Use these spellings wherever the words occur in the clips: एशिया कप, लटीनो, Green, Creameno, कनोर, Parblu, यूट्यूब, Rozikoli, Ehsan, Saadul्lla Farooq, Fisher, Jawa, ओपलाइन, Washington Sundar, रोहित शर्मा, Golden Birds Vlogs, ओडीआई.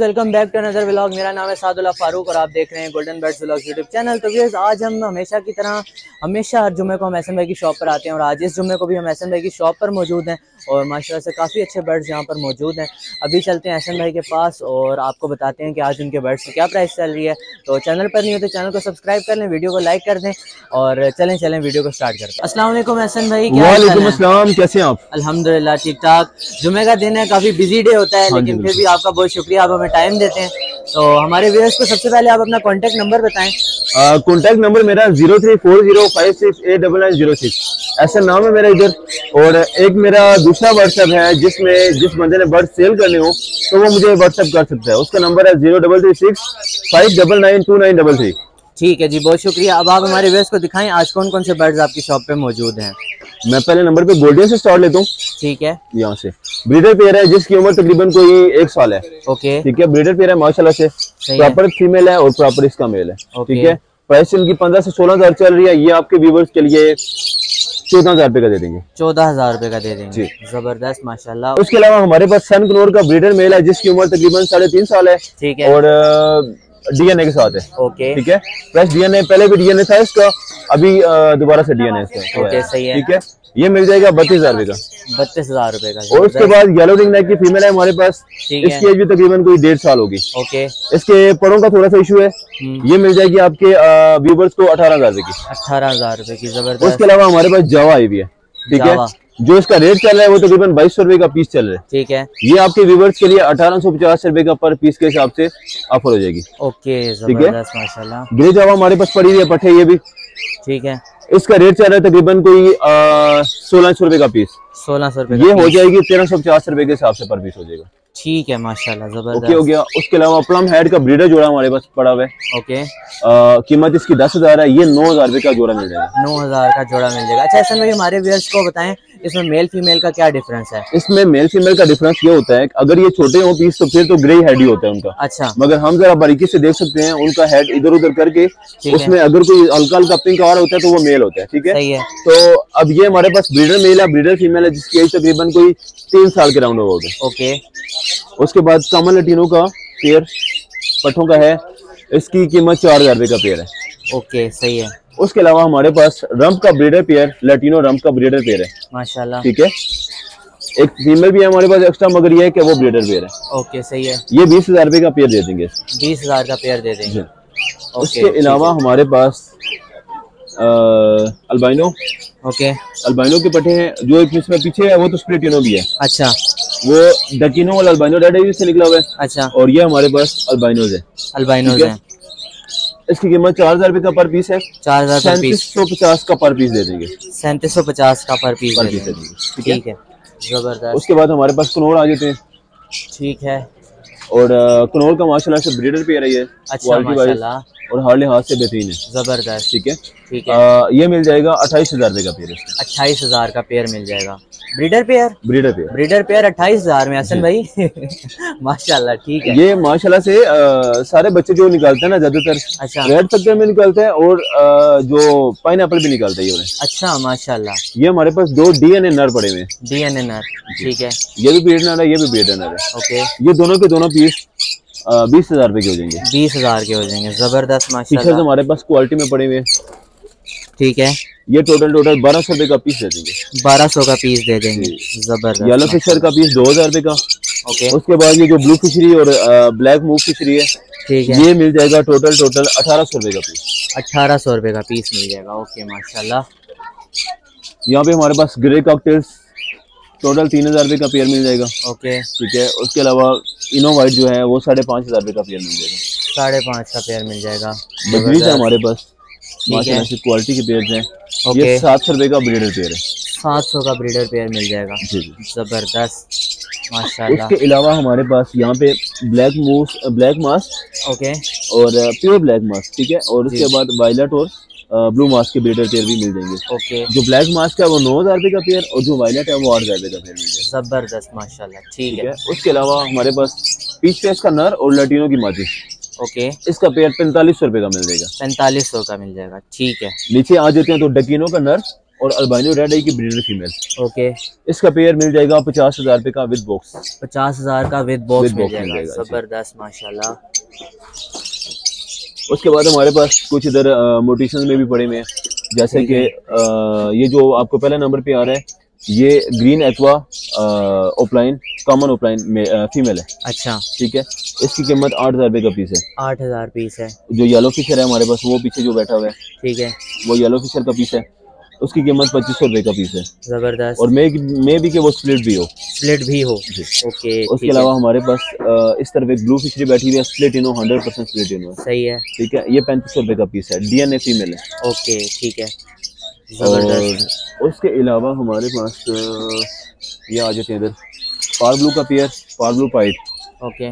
Welcome back to another vlog. मेरा नाम है सादुल्ला फारूक और आप देख रहे हैं golden birds vlog यूट्यूब channel. तो गाइस आज हम हमेशा की तरह हर जुम्मे को हम एहसन भाई की शॉप पर आते हैं और आज इस जुम्मे को भी हम एहसन भाई की शॉप पर मौजूद हैं और माशाल्लाह से काफ़ी अच्छे बर्ड्स यहाँ पर मौजूद हैं। अभी चलते हैं एहसन भाई के पास और आपको बताते हैं कि आज उनके बर्ड्स की क्या प्राइस चल रही है। तो चैनल पर नहीं हो तो चैनल को सब्सक्राइब कर लें, वीडियो को लाइक कर दें और चलें वीडियो को स्टार्ट करते हैं। अस्सलाम वालेकुम एहसन भाई, कैसे हैं आप? अल्हम्दुलिल्लाह ठीक ठाक। जुम्मे का दिन है, काफ़ी बिजी डे होता है लेकिन फिर भी आपका बहुत शुक्रिया, आप हमें टाइम देते हैं। तो हमारे व्यूअर्स को सबसे पहले आप अपना कॉन्टैक्ट नंबर बताएं। कॉन्टैक्ट नंबर मेरा 0340568996 ऐसा नाम है मेरा इधर। और एक मेरा दूसरा व्हाट्सएप है जिसमें जिस बंदे ने बर्ड सेल करने हो तो वो मुझे व्हाट्सएप कर सकता है, उसका नंबर है 03365992933। ठीक है जी, बहुत शुक्रिया। अब आप हमारे व्यूअर्स को दिखाएं आज कौन कौन से बर्ड्स आपकी शॉप पे मौजूद हैं। मैं पहले नंबर पे गोल्डन से स्टार्ट लेता हूँ। ठीक है, यहाँ से ब्रीडर पेयर है जिसकी उम्र तकरीबन कोई 1 साल है। ओके ठीक है, ब्रीडर पेयर है माशाल्लाह से, प्रॉपर फीमेल है और प्रॉपर इसका मेल है। ठीक है, प्राइस इनकी 15 से 16 हजार चल रही है। ये आपके व्यूवर्स के लिए 14,000 रुपए का दे देंगे। 14,000 रुपए का दे देंगे, जबरदस्त माशाल्लाह। उसके अलावा हमारे पास सन कनोर का ब्रीडर मेल है जिसकी उम्र तकरीबन 3.5 साल है। ठीक है, और डीएनए के साथ है। ओके ठीक है, फ्रेश डीएनए, पहले भी डीएनए था इसका, अभी दोबारा से डीएनए इसका। ओके सही है। ठीक है, ये मिल जाएगा 32,000 रुपए का। 32,000 रुपए का। और उसके बाद येलो रिंग नेक की फीमेल है हमारे पास, इसकी एज भी तकरीबन कोई 1.5 साल होगी। ओके, इसके पड़ों का थोड़ा सा इशू है, ये मिल जाएगी आपके व्यूवर्स को 18,000 रुपए की। 18,000 रुपए की, जबरदस्त। उसके अलावा हमारे पास जावा आई भी है। ठीक है, जो इसका रेट चल रहा है वो तकरीबन 2200 रुपए का पीस चल रहा है। ठीक है, ये आपके व्यूवर्स के लिए 1850 रुपए का पर पीस के हिसाब से ऑफर हो जाएगी। ओके जबरदस्त माशाल्लाह। ग्रे जावा हमारे पास पड़ी है पट्टे, ये भी ठीक है, इसका रेट चल रहा है तकरीबन कोई 1600 रुपए का पीस। 1600 रुपए, ये हो जाएगी 1350 रुपए के हिसाब से पर पीस हो जाएगा। ठीक है माशाल्लाह, जबरदस्त। ओके हो गया। उसके अलावा प्लम हेड का ब्रीडर जोड़ा हमारे पास पड़ा हुआ है। ओके, कीमत इसकी 10,000 है, ये 9,000 रुपए का जोड़ा मिल जाएगा। 9,000 का जोड़ा मिल जाएगा। अच्छा ऐसा भाई, हमारे व्यूअर्स को बताएं इसमें मेल फीमेल का क्या डिफरेंस है? इसमें मेल फीमेल का डिफरेंस ये होता है अगर ये छोटे हो पीस तो फिर तो ग्रे हेड ही होता है उनका। अच्छा, मगर हम जरा बारीकी से देख सकते हैं उनका हेड इधर उधर करके, उसमें अगर कोई हल्का हल्का पिंक और होता है तो वो मेल होता है। ठीक है, तो अब ये हमारे पास ब्रीडर मेल है, ब्रीडर फीमेल है जिसकी एज तकरीबन कोई 3 साल के राउंड होगा। ओके, उसके बाद कॉमन लटीनो का पेयर पट्ठों का है, इसकी कीमत 4,000 रुपए का पेयर है। ओके सही है। उसके अलावा हमारे पास रंप का ब्रीडर पेयर, लटीनो रंप का ब्रीडर पेयर है माशाल्लाह। ठीक है, एक फीमेल भी है हमारे पास एक्स्ट्रा, मगर ये है कि वो ब्रीडर पेयर है। ओके सही है, ये 20,000 रुपए का पेयर दे देंगे। 20,000 का पेयर दे देंगे। उसके अलावा हमारे पास अल्बाइनो। ओके, अल्बाइनो के पट्टे हैं, जो एक इसमें पीछे है वो तो स्प्लिटिनो भी है। अच्छा, वो डकिनो वाला अल्बाइनो डेटाबेस से निकला हुआ है। अच्छा, और ये हमारे पास अल्बाइनोज है। अल्बाइनोज है, इसकी कीमत 4,000 रुपए का पर पीस है। 4,000 3750 का पर पीस दे देंगे। 3750 का पर पीस दे देंगे। ठीक है, जबरदस्त। उसके बाद हमारे पास कनोर आ जाते हैं। ठीक है, और कनोर का माशाल्लाह से ब्रीडर पेयर है ये। अच्छा माशाल्लाह, और हर लिहाज से बेहतरीन है, जबरदस्त। ठीक है, ठीक है, ये मिल जाएगा 28,000 रुपए का पेयर। 28,000 का पेयर मिल जाएगा, breeder pair. Breeder pair, breeder pair 28,000 में हसन भाई माशाल्लाह। ठीक है, ये माशाल्लाह से सारे बच्चे जो निकालते हैं ना ज्यादातर अच्छा रेड पत्ते में निकलते हैं, और जो पाइनएप्पल भी निकालता है ये। अच्छा माशाल्लाह, ये हमारे पास 2 डीएनए नर पड़े हुए हैं। डीएनए नर, ठीक है, ये भी ब्रीडर नर है, ये भी ब्रीडर नर है। ओके, ये दोनों के दोनों पीस 20,000 रुपए के हो जाएंगे। 20,000 के हो जाएंगे, जबरदस्त माशाल्लाह। फिशर्स हमारे पास क्वालिटी में पड़े हुए हैं। ठीक है, ये टोटल 1,200 रुपए का पीस दे देंगे। 1,200 का पीस दे देंगे, जबरदस्त। येलो फिशर का पीस 2,000 रुपए का। ओके, उसके बाद ये जो ब्लू फिशरी और ब्लैक मूव फिशरी है, ठीक है, ये मिल जाएगा टोटल 1,800 रुपए का पीस। 1,800 रुपए का पीस मिल जाएगा। ओके माशाल्लाह। यहाँ पे हमारे पास ग्रे कॉकटेल्स टोटल 3,000 रुपए का पेयर मिल जाएगा। ओके ठीक है, उसके अलावा इनो वाइट जो है वो 5,500 रुपए का पेयर मिल जाएगा। 5,500 का पेयर मिल जाएगा, बकरीज है हमारे पास माशाल्लाह से, क्वालिटी के पेयर हैं। ये 700 रुपए का ब्रीडर पेयर है। 700 का ब्रीडर पेयर मिल जाएगा, जबरदस्त माशाल्लाह। इसके अलावा हमारे पास यहाँ पे ब्लैक मास। ओके, और प्योर ब्लैक मास। ठीक है, और उसके बाद वायलेट और ब्लू मास्क के ब्रीडर पेयर भी मिल जाएंगे। ओके, जो ब्लैक मास्क है वो 9,000 रुपए का पेयर, और जो वायलेट है वो 8,000 रुपए का पेयर मिल जाएगा, जबरदस्त माशाल्लाह। ठीक है, उसके अलावा हमारे पास पीच फेस का नर और लटीनो की मादी। ओके, इसका पेयर 4,500 रुपए का मिल जाएगा। 4,500 का मिल जाएगा, ठीक है। नीचे आ जाते हैं तो डकिनो का नर और अल्बानियो रेड आई की ब्रीडर फीमेल। ओके, इसका पेयर मिल जाएगा 50,000 रुपए का विद बॉक्स। 50,000 का विद बॉक्स मिल जाएगा। जबरदस्त माशाल्लाह। उसके बाद हमारे पास कुछ इधर मोटिशन में भी पड़े हुए हैं, जैसे कि ये जो आपको पहला नंबर पे आ रहा है ये green aqua ओपलाइन, common ओपलाइन में फीमेल है। अच्छा, ठीक है। इसकी कीमत 8,000 रुपए का पीस है। 8,000 पीस है। जो येलो फिशर है हमारे पास, वो पीछे जो बैठा हुआ है, ठीक है, वो येलो फिशर का पीस है। उसकी कीमत 2,500 रुपए का पीस है। जबरदस्त। और मे भी कि वो स्प्लिट भी हो, स्प्लिट भी हो। ओके। उसके अलावा हमारे पास इस तरफ एक ब्लू फिशरी बैठी हुई है, स्प्लिट इनो, 100% स्प्लिट इनो। सही है, ठीक है। ये 3,500 रुपए का पीस है, डीएनए फीमेल है। ओके, ठीक है। और उसके अलावा हमारे पास ये आ जाते हैं इधर पार ब्लू का पेयर, पार ब्लू पाइट। ओके,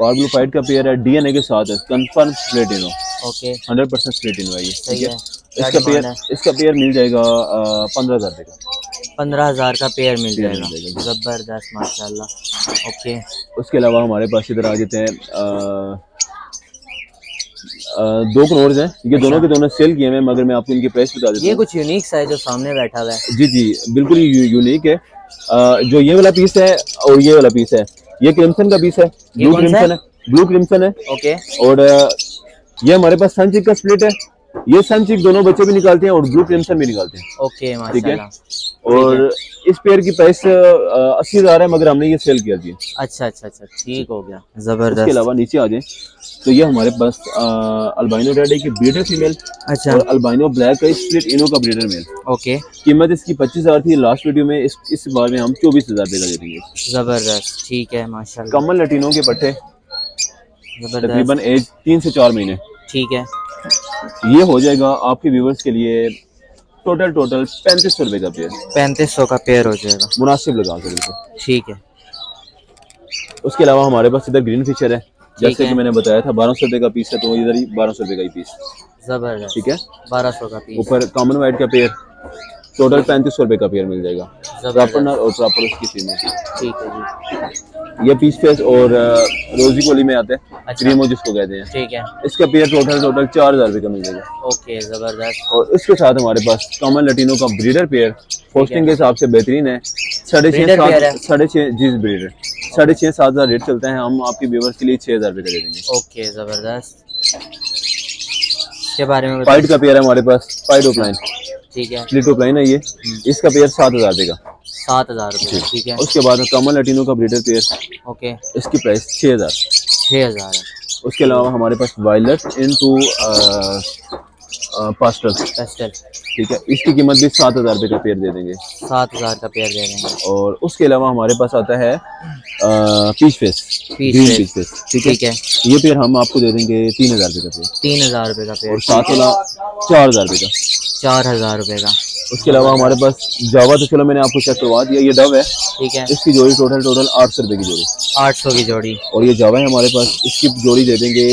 पार ब्लू पाइट का पेयर है, डीएनए के साथ है, कंफर्म प्लेटिनो। ओके, 100% प्लेटिनो है ये। ठीक है। इसका पेयर मिल जाएगा 15,000 रुपये का। 15,000 का पेयर मिल जाएगा। ज़बरदस्त माशाल्लाह। ओके। उसके अलावा हमारे पास इधर आ जाते हैं दो कनोर्स हैं, ये दोनों के दोनों सेल किए हैं, मगर मैं आपको इनकी प्राइस बता देता हूं। ये कुछ यूनिक सा है जो सामने बैठा हुआ है। जी जी, बिल्कुल यूनिक है। जो ये वाला पीस है और ये वाला पीस है, ये क्रिम्सन का पीस है, ब्लू क्रिम्सन है। ओके। और ये हमारे पास सनचिक का स्प्लिट है, ये सनचिक दोनों बच्चे भी निकालते हैं और ब्लू क्रिम्सन भी निकालते हैं। ओके, ठीक है। और इस पेयर की प्राइस 80,000 है, मगर हमने ये सेल किया जी। अच्छा अच्छा अच्छा, ठीक हो गया। जबरदस्त। इसके अलावा नीचे आ जाए तो ये हमारे पास अल्बाइनो रेड है की ब्रीडर फीमेल। अच्छा। और अल्बाइनो ब्लैक का स्प्लिट इनो का ब्रीडर मेल। ओके। कीमत इसकी 25,000 थी लास्ट वीडियो में, इस बार में हम 24,000 रुपए का दे देंगे। जबरदस्त, ठीक है माशाल्लाह। कमल लटीनो के पट्टे, तकरीबन एज 3 से 4 महीने। ठीक है। ये हो जाएगा आपके व्यूवर्स के लिए टोटल 3,500 रुपए का पेयर। 3,500 का पेयर हो जाएगा, मुनासिब लगा के बिल्कुल। ठीक है। उसके अलावा हमारे पास इधर ग्रीन फिशर है, जैसे कि मैंने बताया था 1,200 रुपए का पीस है, तो इधर ही 1,200 रुपए का ही पीस। जबरदस्त, ठीक है। 1,200 का पीस। ऊपर कॉमन वाइट का पेयर, टोटल 3,500 रुपए का पेयर मिल जाएगा। प्रॉपर नर और प्रॉपर उसकी फीमेल। ठीक है जी। ये पीस फेस और रोजी कोली में आते हैं, क्रीमो जिसको कहते हैं। ठीक है। इसका पेयर टोटल 4,000 रुपए का मिल जाएगा। ओके, जबरदस्त। और इसके साथ हमारे पास कॉमन लटीनो का ब्रीडर पेयर, होस्टिंग के हिसाब से बेहतरीन है। 6,500 जी ब्रीडर 6,500-7,000 रेट चलते हैं। हम आपके व्यूअर्स के लिए 6,000 रुपए का दे देंगे। ओके, जबरदस्त। के बारे में पाइट का पेयर है हमारे पास, पाइट ओपलाइन, ठीक है, स्प्लिट ओपलाइन है ये। इसका पेयर 7,000 रुपए का। 7,000 रुपए, ठीक है। उसके बाद कॉमन लटीनो का ब्रीडर पेयर। ओके। इसकी प्राइस 6,000 है। उसके अलावा हमारे पास वायलट इनटू पेस्टल, ठीक है। इसकी कीमत भी 7,000 रुपए का पेयर दे देंगे। 7,000 का पेयर दे देंगे। और उसके अलावा हमारे पास आता है पीच फेस, ठीक है। ये पेयर हम आपको दे देंगे 3,000 रुपए का पेयर। 3,000 रुपए का पेयर। और साथ वाला 4,000 रुपए का। 4,000 रुपए का। उसके अलावा हमारे पास जावा, तो चलो मैंने आपको चेक करवा दिया, ये डव है, ठीक है। इसकी जोड़ी टोटल 800 रुपए की जोड़ी। 800 की जोड़ी। और ये जावा है हमारे पास, इसकी जोड़ी दे देंगे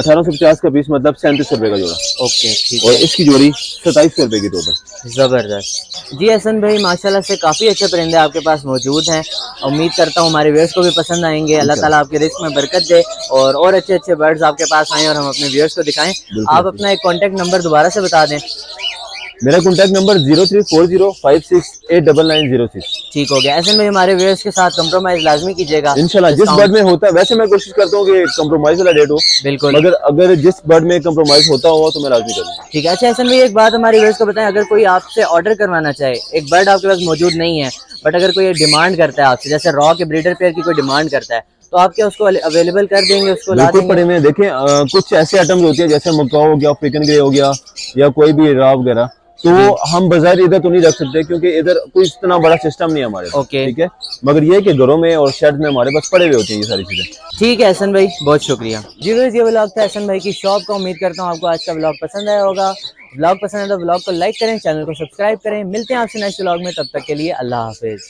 1,850 का पीस, मतलब 3700 रुपए का जोड़ा। ओके, ठीक है। और इसकी जोड़ी 2700 रुपए की टोटल। जबरदस्त। जी एहसन भाई, माशाल्लाह से काफ़ी अच्छे परिंदे आपके पास मौजूद हैं। उम्मीद करता हूँ हमारे व्यूअर्स को भी पसंद आएंगे। अल्लाह ताला आपके रिस्क में बरकत दे और अच्छे अच्छे बर्ड्स आपके पास आएँ और हम अपने व्यूअर्स को दिखाएँ। आप अपना एक कॉन्टैक्ट नंबर दोबारा से बता दें। मेरा कॉन्टैक्ट नंबर 0340568990। ठीक हो गया। ऐसे में हमारे व्यूअर्स के साथ कंप्रोमाइज लाजमी कीजिएगा इंशाल्लाह। जिस बर्ड में होता है, वैसे मैं कोशिश करता हूँ कि कंप्रोमाइज वाला डेट हो, बिल्कुल, मगर अगर जिस बर्ड में कंप्रोमाइज होता हुआ तो मैं लाजमी करूँगा। ठीक है। अच्छा ऐसे में एक बात हमारे व्यूअर्स को बताएं, अगर कोई आपसे ऑर्डर करवाना चाहे, एक बर्ड आपके पास मौजूद नहीं है, बट अगर कोई डिमांड करता है आपसे, जैसे रॉ के ब्रीडर पेयर की कोई डिमांड करता है, तो आप क्या उसको अवेलेबल कर देंगे? उसको बिल्कुल पड़े में देखें। कुछ ऐसे आइटम्स होते हैं जैसे मक्का हो गया, अफ्रीकन ग्रे हो गया, या कोई भी रॉ वगैरह, तो हम बाजार इधर तो नहीं रख सकते क्योंकि इधर कोई इतना बड़ा सिस्टम नहीं है हमारे। ओके, ठीक है। मगर ये कि घरों में और शहर में हमारे पास पड़े हुए होते हैं ये सारी चीजें। ठीक है एहसन भाई, बहुत शुक्रिया। जी व्यूअर्स, ये व्लॉग था एहसन भाई की शॉप का। उम्मीद करता हूँ आपको आज का व्लॉग पसंद आया होगा। व्लॉग पसंद आया तो व्लॉग को लाइक करें, चैनल को सब्सक्राइब करें। मिलते हैं आपसे नेक्स्ट व्लॉग में, तब तक के लिए अल्लाह हाफिज।